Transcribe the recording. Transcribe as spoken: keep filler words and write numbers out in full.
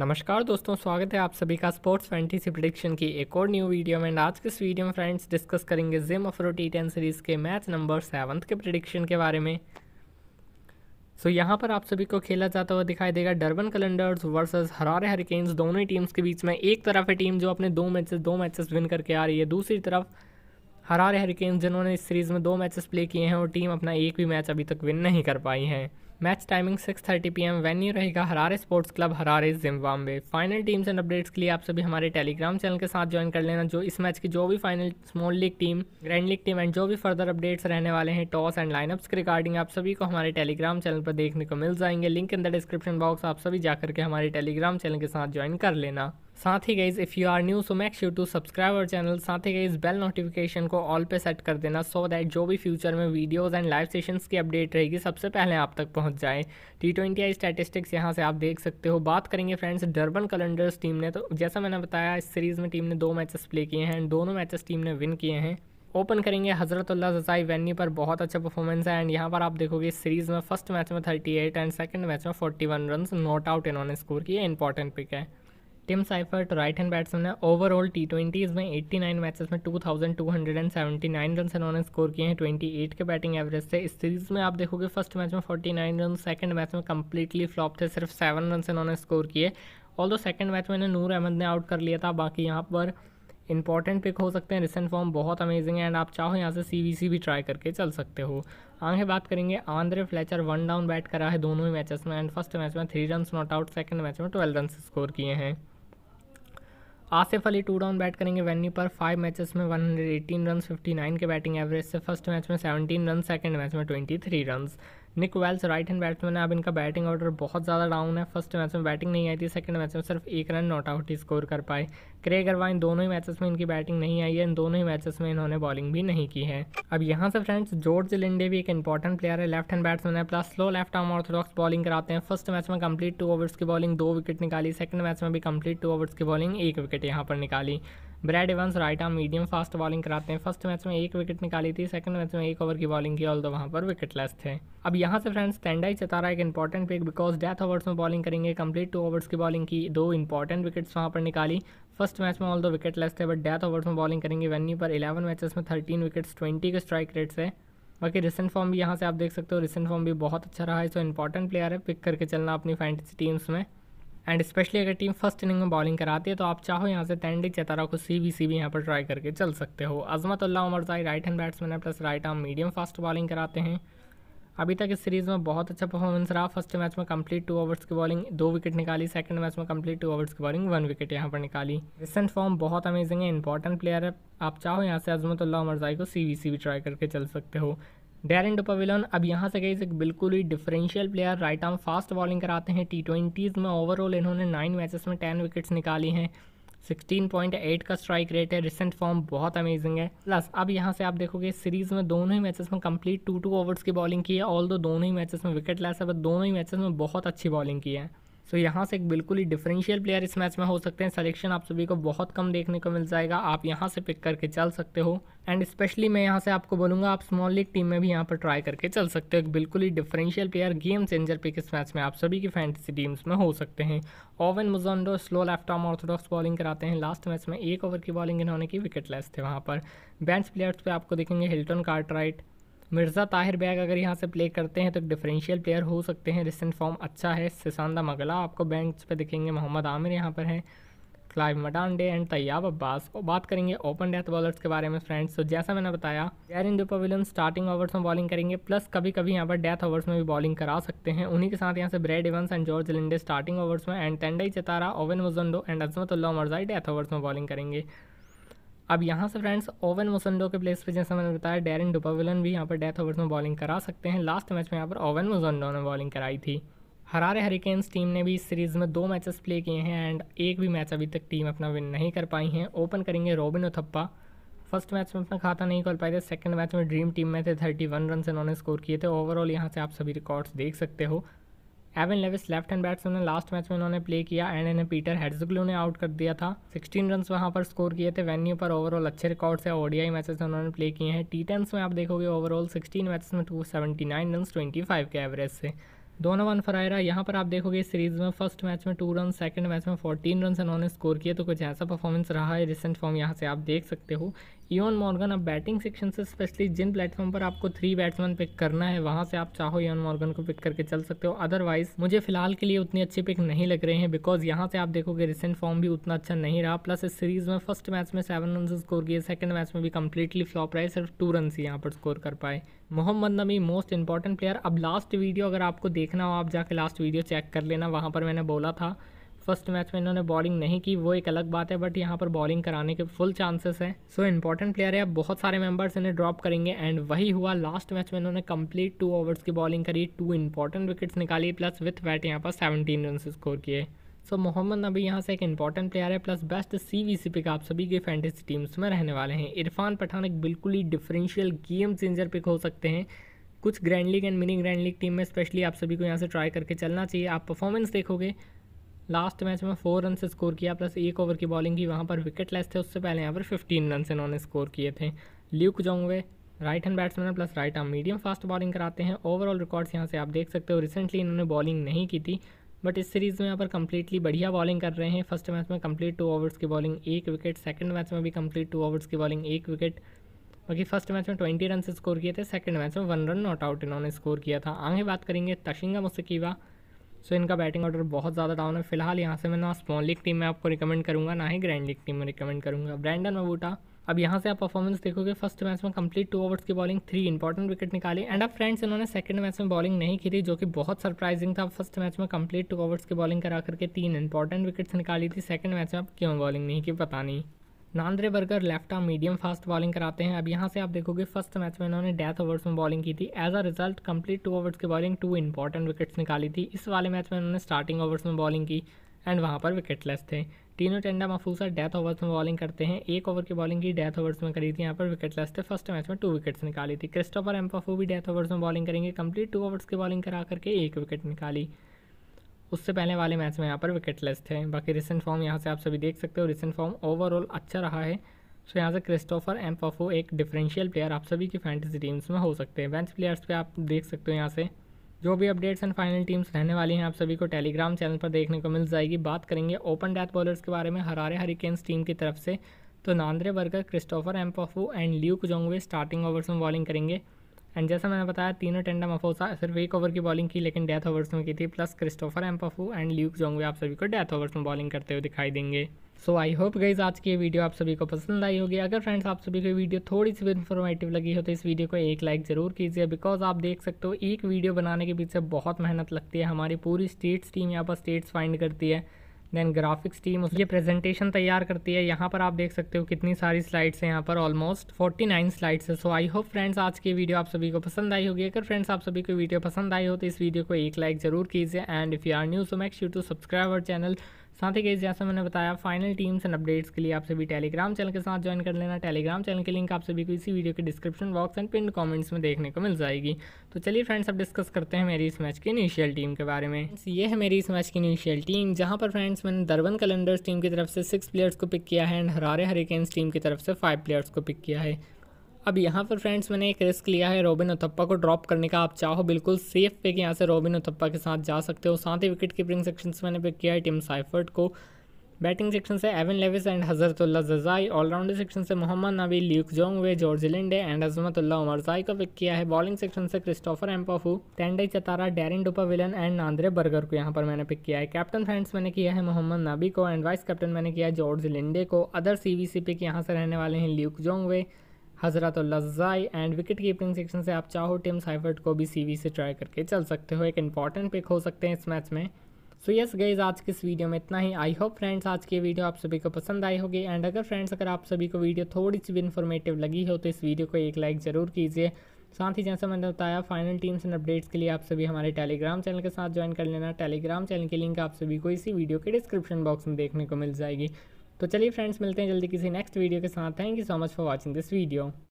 नमस्कार दोस्तों, स्वागत है आप सभी का स्पोर्ट्स फैंटेसी प्रेडिक्शन की एक और न्यू वीडियो में। आज के इस वीडियो में फ्रेंड्स डिस्कस करेंगे Zim Afro T ten series के मैच नंबर सेवन्थ के प्रेडिक्शन के बारे में। सो so, यहाँ पर आप सभी को खेला जाता हुआ दिखाई देगा Durban Qalandars versus Harare Hurricanes. दोनों ही टीम्स के बीच में एक तरफ है टीम जो अपने दो मैचेस दो मैचेस विन करके आ रही है, दूसरी तरफ हरारे हरिकेन्स जिन्होंने इस सीरीज़ में दो मैचेस प्ले किए हैं और टीम अपना एक भी मैच अभी तक विन नहीं कर पाई है। Match timing six thirty P M, venue रहेगा Harare sports club, Harare Zimbabwe. Final teams and updates के लिए आप सभी हमारे टेलीग्राम चैनल के साथ ज्वाइन कर लेना, जो इस मैच की जो भी final small league team, grand league team and जो भी फर्दर अपडेट्स रहने वाले हैं टॉस एंड लाइनअप्स के रिगार्डिंग आप सभी को हमारे टेलीग्राम चैनल पर देखने को मिल जाएंगे। Link in the description box, आप सभी जाकर के हमारे टेलीग्राम चैनल के साथ ज्वाइन कर लेना। साथ ही guys if you are new so make sure to subscribe our channel. साथ ही गाइज बेल नोटिफिकेशन को ऑल पे सेट कर देना सो दैट जो भी फ्यूचर में वीडियोस एंड लाइव सेशंस की अपडेट रहेगी सबसे पहले आप तक पहुंच जाए। टी ट्वेंटी आई स्टैटिस्टिक्स यहाँ से आप देख सकते हो। बात करेंगे फ्रेंड्स डर्बन कैलेंडर्स टीम ने, तो जैसा मैंने बताया इस सीरीज़ में टीम ने दो मैचेस प्ले किए हैं, दोनों मैचेस टीम ने विन किए हैं। ओपन करेंगे हज़रतुल्लाह ज़ज़ाई, वेन्यू पर बहुत अच्छा परफॉर्मेंस है एंड यहाँ पर आप देखोगे इस सीरीज़ में फर्स्ट मैच में thirty eight and second match में forty one run not out इन्होंने स्कोर किए। इंपॉर्टेंट पिक है। Tim Seifert right hand batsman है। ओवरऑल टी ट्वेंटीज़ में एट्टी नाइन मैचेस में two thousand two hundred seventy nine run इन्होंने score किए हैं अट्ठाईस के बैटिंग एवरेज से। इस सीरीज़ में आप देखोगे फर्स्ट मैच में उनचास रन, सेकंड मैच में कंप्लीटली फ्लॉप थे, सिर्फ सेवन रन इन्होंने स्कोर किए। ऑल दो सेकेंड मैच में नूर अहमद ने आउट कर लिया था। बाकी यहाँ पर इंपॉर्टेंट पिक हो सकते हैं, रिसेंट फॉर्म बहुत अमेजिंग है एंड आप चाहो यहाँ से सी वी सी भी ट्राई करके चल सकते हो। आगे बात करेंगे Andre Fletcher, one down bat करा है दोनों ही मैचेस में एंड फर्स्ट मैच में three run not out, second match में ट्वेल्व रन स्कोर किए हैं। Asif Ali two down bat करेंगे वेन्यू पर, फाइव मैचेस में one hundred eighteen run, fifty nine के बैटिंग एवरेज से, फर्स्ट मैच में सेवनटीन रन, सेकंड मैच में twenty three run. Nick Welch right hand batsman है। अब इनका बैटिंग ऑर्डर बहुत ज़्यादा डाउन है, फर्स्ट मैच में बैटिंग नहीं आई थी, सेकंड मैच में सिर्फ एक रन नॉट आउट ही स्कोर कर पाए। क्रेग अर्वाइन दोनों ही मैचेस में इनकी बैटिंग नहीं आई है, इन दोनों ही मैचेस में इन्होंने बॉलिंग भी नहीं की है। अब यहाँ से फ्रेंड्स जॉर्ज लिंडे भी एक इंपॉर्टेंट प्लेयर है, लेफ्ट हैंड बैट्समैन है, plus slow left arm orthodox bowling कराते हैं। फर्स्ट मैच में कंप्लीट टू ओवर्स की बॉलिंग दो विकेट निकाली, सेकंड मैच में भी कंप्लीट टू ओवर्स की बॉलिंग एक विकेट यहाँ पर निकाली। Brad Evans right arm medium fast bowling कराते हैं, फर्स्ट मैच में एक विकेट निकाली थी, सेकंड मैच में एक ओवर की बॉलिंग की, ऑल्दो वहाँ पर विकेटलेस थे। अब यहाँ से फ्रेंड्स तेंडाई चतारा एक important pick, because death overs में बॉलिंग करेंगे, कंप्लीट टू ओवर्स की बॉलिंग की, दो इंपॉर्टेंट विकेट्स वहाँ पर निकाली। फर्स्ट मैच में ऑल्दो विकेटलेस थे बट डेथ ओवर्स में बॉलिंग करेंगे वेन्यू पर, इलेवन मैचेस में थर्टीन विकेट्स, ट्वेंटी के स्ट्राइक रेट से। बाकी रिसेंट फॉर्म भी यहाँ से आप देख सकते हो, रिसेंट फॉर्म भी बहुत अच्छा रहा है। सो इंपॉर्टेंट प्लेयर है, पिक करके चलना अपनी फैंटेसी टीम्स में एंड स्पेशली अगर टीम फर्स्ट इनिंग में बॉलिंग कराती है तो आप चाहो यहाँ से तेंडाई चतारा को सी बी सी भी यहाँ पर ट्राई करके चल सकते हो। Azmatullah Omarzai right hand batsman है, plus right arm medium fast bowling कराते हैं। अभी तक इस सीरीज़ में बहुत अच्छा परफॉर्मेंस रहा, फर्स्ट मैच में कंप्लीट टू ओवर्स की बॉलिंग दो विकेट निकाली, सेकंड मैच में कंप्लीट टू ओवर्स की बॉलिंग वन विकेट यहाँ पर निकाली। रिसेंट फॉर्म बहुत अमेजिंग है, इंपॉर्टेंट प्लेयर है, आप चाहो यहाँ से अजमतुल्लाह ओमरजाई को सी बी सी भी ट्राई करके चल सकते हो। डैरन डुपाविलन अब यहाँ से गाइस एक बिल्कुल ही differential player, right arm fast bowling कराते हैं। टी ट्वेंटीज़ में ओवरऑल इन्होंने नाइन मैचेस में टेन विकेट्स निकाली हैं, सिक्सटीन पॉइंट एट का स्ट्राइक रेट है, रिसेंट फॉर्म बहुत अमेजिंग है। प्लस अब यहाँ से आप देखोगे इस सीरीज़ में दोनों ही मैचेस में कंप्लीट टू टू ओवर्स की बॉलिंग की है, ऑल्दो दोनों ही मैचेस में विकेट लैस है बट दोनों ही मैचेस में बहुत अच्छी बॉलिंग की है। सो so, यहाँ से एक बिल्कुल ही डिफरेंशियल प्लेयर इस मैच में हो सकते हैं। सिलेक्शन आप सभी को बहुत कम देखने को मिल जाएगा, आप यहाँ से पिक करके चल सकते हो एंड स्पेशली मैं यहाँ से आपको बोलूँगा आप स्मॉल लीग टीम में भी यहाँ पर ट्राई करके चल सकते हो। एक बिल्कुल ही differential player, game changer pick इस मैच में आप सभी की फैंटेसी टीम्स में हो सकते हैं। Owen Muzondo slow left arm orthodox bowling कराते हैं, लास्ट मैच में एक ओवर की बॉलिंग इन्होंने की, विकेट लेस थे वहाँ पर। बेंच प्लेयर्स पर आपको देखेंगे हिल्टन कार्टराइट, मिर्ज़ा ताहिर बैग अगर यहाँ से प्ले करते हैं तो डिफरेंशियल प्लेयर हो सकते हैं, रिसेंट फॉर्म अच्छा है। सिसांदा मगला आपको बेंच पे दिखेंगे, मोहम्मद आमिर यहाँ पर है, Clive Madande and Taiyab Abbas. बात करेंगे ओपन डेथ बॉलर्स के बारे में फ्रेंड्स, तो जैसा मैंने बताया डैरन डुपाविलन स्टार्टिंग ओवर्स में बॉलिंग करेंगे, प्लस कभी कभी यहाँ पर डेथ ओवर्स में भी बॉलिंग करा सकते हैं। उन्हीं के साथ यहाँ से Brad Evans and George Linde starting overs में and Tendai Chatara, Owen Muzondo and Azmatullah Omarzai death overs में बॉलिंग करेंगे। अब यहाँ से फ्रेंड्स ओवन मुजोंडो के प्लेस पे जैसा मैंने बताया डैरन डुपाविलन भी यहाँ पर डेथ ओवर्स में बॉलिंग करा सकते हैं, लास्ट मैच में यहाँ पर ओवन मुजोंडो ने बॉलिंग कराई थी। हरारे हरिकेन्स टीम ने भी इस सीरीज़ में दो मैचेस प्ले किए हैं एंड एक भी मैच अभी तक टीम अपना विन नहीं कर पाई है। ओपन करेंगे रॉबिन उथप्पा, फर्स्ट मैच में अपना खाता नहीं खोल पाए थे, सेकेंड मैच में ड्रीम टीम में थे, थर्टी वन रन इन्होंने स्कोर किए थे। ओवरऑल यहाँ से आप सभी रिकॉर्ड्स देख सकते हो। Evin Lewis left hand batsman, last match में इन्होंने प्ले किया एंड इन्हें पीटर हेट्ज़ग्लू ने आउट कर दिया था, सिक्सटीन रन वहां पर स्कोर किए थे। वेन्यू पर ओवरऑल अच्छे रिकॉर्ड्स है, ओडीआई मैचेस उन्होंने प्ले किए हैं। टी टेंस में आप देखोगे ओवरऑल सिक्सटीन मैचेस में two seventy nine run, twenty five के एवरेज से। डोनोवन फरायरा, यहाँ पर आप देखोगे सीरीज़ में फर्स्ट मैच में टू रन, सेकंड मैच में फोर्टीन रन उन्होंने स्कोर किए, तो कुछ ऐसा परफॉर्मेंस रहा है रिसेंट फॉर्म यहाँ से आप देख सकते हो। इयन मॉर्गन, अब बैटिंग सेक्शन से स्पेशली जिन प्लेटफॉर्म पर आपको थ्री बैट्समैन पिक करना है वहाँ से आप चाहो इयन मॉर्गन को पिक करके चल सकते हो, अदरवाइज मुझे फिलहाल के लिए उतनी अच्छी पिक नहीं लग रहे हैं, बिकॉज यहाँ से आप देखोगे रिसेंट फॉर्म भी उतना अच्छा नहीं रहा। प्लस इस सीरीज़ में फर्स्ट मैच में सेवन रन स्कोर किए, सेकंड मैच में भी कम्प्लीटली फ्लॉप रहे, सिर्फ टू रन ही यहाँ पर स्कोर कर पाए। Mohammad Nabi most important player, अब लास्ट वीडियो अगर आपको देखना हो आप जाके लास्ट वीडियो चेक कर लेना, वहाँ पर मैंने बोला था फर्स्ट मैच में इन्होंने बॉलिंग नहीं की, वो एक अलग बात है, बट यहाँ पर बॉलिंग कराने के फुल चांसेस हैं। सो इंपॉर्टेंट प्लेयर है, अब बहुत सारे मेंबर्स इन्हें ड्रॉप करेंगे एंड वही हुआ। लास्ट मैच में इन्होंने कंप्लीट टू ओवर्स की बॉलिंग करी, टू इंपॉर्टेंट विकेट्स निकाली, प्लस विथ बैट यहाँ पर सेवनटीन रन स्कोर किए। सो मोहम्मद नबी यहाँ से एक इंपॉर्टेंट प्लेयर है, प्लस बेस्ट सीवीसी पिक आप सभी के फैंटेसी टीम्स में रहने वाले हैं। इरफान पठान एक बिल्कुल ही डिफरेंशियल गेम चेंजर पिक हो सकते हैं, कुछ grand league and mini grand league team में स्पेशली आप सभी को यहाँ से ट्राई करके चलना चाहिए। आप परफॉर्मेंस देखोगे, लास्ट मैच में फोर रन से स्कोर किया, प्लस एक ओवर की बॉलिंग की, वहाँ पर विकेट लेस थे, उससे पहले यहाँ पर फिफ्टीन रन इन्होंने स्कोर किए थे। Luke Jongwe right hand batsman plus right arm medium fast bowling कराते हैं। ओवरऑल रिकॉर्ड्स यहाँ से आप देख सकते हो, रिसेंटली इन्होंने बॉलिंग नहीं की थी, बट इस सीरीज़ में यहाँ पर कंप्लीटली बढ़िया बॉलिंग कर रहे हैं। फर्स्ट मैच में कंप्लीट टू ओवर्स की बॉलिंग एक विकेट, सेकंड मैच में भी कंप्लीट टू ओवर्स की बॉलिंग एक विकेट, बाकी फर्स्ट मैच में ट्वेंटी रन स्कोर किए थे, सेकंड मैच में वन रन नॉट आउट इन्होंने स्कोर किया था। आगे बात करेंगे तशिंगा मुस्किवा। सो इनका बैटिंग ऑर्डर बहुत ज़्यादा डाउन है फिलहाल, यहाँ से मैं ना स्मॉल लीग टीम में आपको रिकमेंड करूँगा ना ही ग्रैंड लीग टीम में रिकमेंड करूँगा। ब्रैंडन मोम्बुथा, अब यहाँ से आप परफॉर्मेंस देखोगे, फर्स्ट मैच में कंप्लीट टू ओवर्स की बॉलिंग, थ्री इंपॉर्टेंट विकेट निकाली एंड अब फ्रेंड्स इन्होंने सेकंड मैच में बॉलिंग नहीं की थी, जो कि बहुत सरप्राइजिंग था। फर्स्ट मैच में कंप्लीट टू ओवर्स की बॉलिंग करा करके तीन इंपॉर्टेंट विकेट्स निकाली थी, सेकंड मैच में अब क्यों बॉलिंग नहीं की पता नहीं। Nandre Burger left arm medium fast bowling कराते हैं। अब यहाँ से आप देखोगे फर्स्ट मैच में इन्होंने डेथ ओवर्स में बॉलिंग की थी, as a result complete two overs की बॉलिंग, टू इंपॉर्टेंट विकेट्स निकाली थी। इस वाले मैच में इन्होंने स्टार्टिंग ओवर्स में बॉलिंग की एंड वहाँ पर विकेटलेस थे। टिनोटेंडा माफूजा डेथ ओवर्स में बॉलिंग करते हैं, एक ओवर की बॉलिंग की डेथ ओवर्स में करी थी, यहाँ पर विकेटलेस थे, फर्स्ट मैच में टू विकेट्स निकाली थी। क्रिस्टोफर एम्पाफू भी डेथ ओवर्स में बॉलिंग करेंगे, कंप्लीट टू ओवर्स की बॉलिंग करा करके एक विकेट निकाली, उससे पहले वाले मैच में यहाँ पर विकेटलेस थे। बाकी रिसेंट फॉर्म यहाँ से आप सभी देख सकते हो, रिसेंट फॉर्म ओवरऑल अच्छा रहा है। सो यहाँ से क्रिस्टोफर एम्पाफू एक डिफरेंशियल प्लेयर आप सभी की फैंटेसी टीम्स में हो सकते हैं। बेंच प्लेयर्स पे आप देख सकते हो यहाँ से जो भी अपडेट्स एंड फाइनल टीम्स रहने वाली हैं आप सभी को टेलीग्राम चैनल पर देखने को मिल जाएगी। बात करेंगे ओपन डेथ बॉलर्स के बारे में हरारे हरिकेन्स टीम की तरफ से, तो Nandre Burger, Christopher Mpofu and Luke Jongwe starting overs में बॉलिंग करेंगे एंड जैसा मैंने बताया टिनोटेंडा माफूजा सिर्फ एक ओवर की बॉलिंग की लेकिन डेथ ओवर्स में की थी, plus Christopher Mpofu and Luke Jongwe आप सभी को डेथ ओवर्स में बॉलिंग करते हुए दिखाई देंगे। सो आई होप गाइस आज की ये वीडियो आप सभी को पसंद आई होगी। अगर फ्रेंड्स आप सभी को वीडियो थोड़ी सी भी इन्फॉर्मेटिव लगी हो तो इस वीडियो को एक लाइक ज़रूर कीजिए, बिकॉज आप देख सकते हो एक वीडियो बनाने के पीछे बहुत मेहनत लगती है। हमारी पूरी स्टेट्स टीम यहाँ पर स्टेट्स फाइंड करती है, देन ग्राफिक्स टीम उसकी प्रेजेंटेशन तैयार करती है। यहाँ पर आप देख सकते हो कितनी सारी स्लाइड्स हैं, यहाँ पर ऑलमोस्ट फोर्टी नाइन स्लाइड्स है। सो आई होप फ्रेंड्स आज की वीडियो आप सभी को पसंद आई होगी। अगर फ्रेंड्स आप सभी को वीडियो पसंद आई हो तो इस वीडियो को एक लाइक ज़रूर कीजिए and if you are new so make sure to subscribe our channel. साथ ही गाइस जैसा मैंने बताया फाइनल टीम्स एंड अपडेट्स के लिए आप सभी टेलीग्राम चैनल के साथ ज्वाइन कर लेना, टेलीग्राम चैनल की लिंक आप सभी को इसी वीडियो के description box and pin comments में देखने को मिल जाएगी। तो चलिए फ्रेंड्स अब डिस्कस करते हैं मेरी इस मैच की इनिशियल टीम के बारे में। ये है मेरी इस मैच की इनिशियल टीम, जहाँ पर फ्रेंड्स मैंने दर्बन कैलेंडर्स टीम की तरफ से सिक्स प्लेयर्स को पिक किया है एंड हरारे हरिकेन्स टीम की तरफ से फाइव प्लेयर्स को पिक किया है। अब यहाँ पर फ्रेंड्स मैंने एक रिस्क लिया है रॉबिन उथप्पा को ड्रॉप करने का, आप चाहो बिल्कुल सेफ पिक यहाँ से रॉबिन उथप्पा के साथ जा सकते हो। साथ ही विकेट कीपिंग सेक्शन से मैंने पिक किया है टिम साइफर्ट को, बैटिंग सेक्शन से Evin Lewis and Hazratullah Zazai, allrounder section से Mohammad Nabi, Luke Jongwe, George Linde and Azmatullah Omarzai को पिक किया है। बॉलिंग सेक्शन से Christopher Mpofu, Tendai Chatara, Darren Duvall and Nandre Burger को यहाँ पर मैंने पिक किया है। कैप्टन फ्रेंड्स मैंने किया है मोहम्मद नबी को एंड वाइस कैप्टन मैंने किया है जॉर्ज लिंडे को। Other C V C pick यहाँ से रहने वाले हैं Luke Jongwe, Hazratullah Zazai and wicket keeping section से आप चाहो टिम साइफर्ट को भी सीवी से ट्राई करके चल सकते हो, एक इंपॉर्टेंट पिक हो सकते हैं इस मैच में। सो यस गाइस आज की इस वीडियो में इतना ही। आई होप फ्रेंड्स आज की वीडियो आप सभी को पसंद आई होगी एंड अगर फ्रेंड्स अगर आप सभी को वीडियो थोड़ी सी भी इन्फॉर्मेटिव लगी हो तो इस वीडियो को एक लाइक ज़रूर कीजिए। साथ ही जैसा मैंने बताया फाइनल टीम्स एंड अपडेट्स के लिए आप सभी हमारे टेलीग्राम चैनल के साथ ज्वाइन कर लेना, टेलीग्राम चैनल की लिंक आप सभी को इसी वीडियो के डिस्क्रिप्शन बॉक्स में देखने को मिल जाएगी। तो चलिए फ्रेंड्स मिलते हैं जल्दी किसी नेक्स्ट वीडियो के साथ। Thank you so much for watching this video.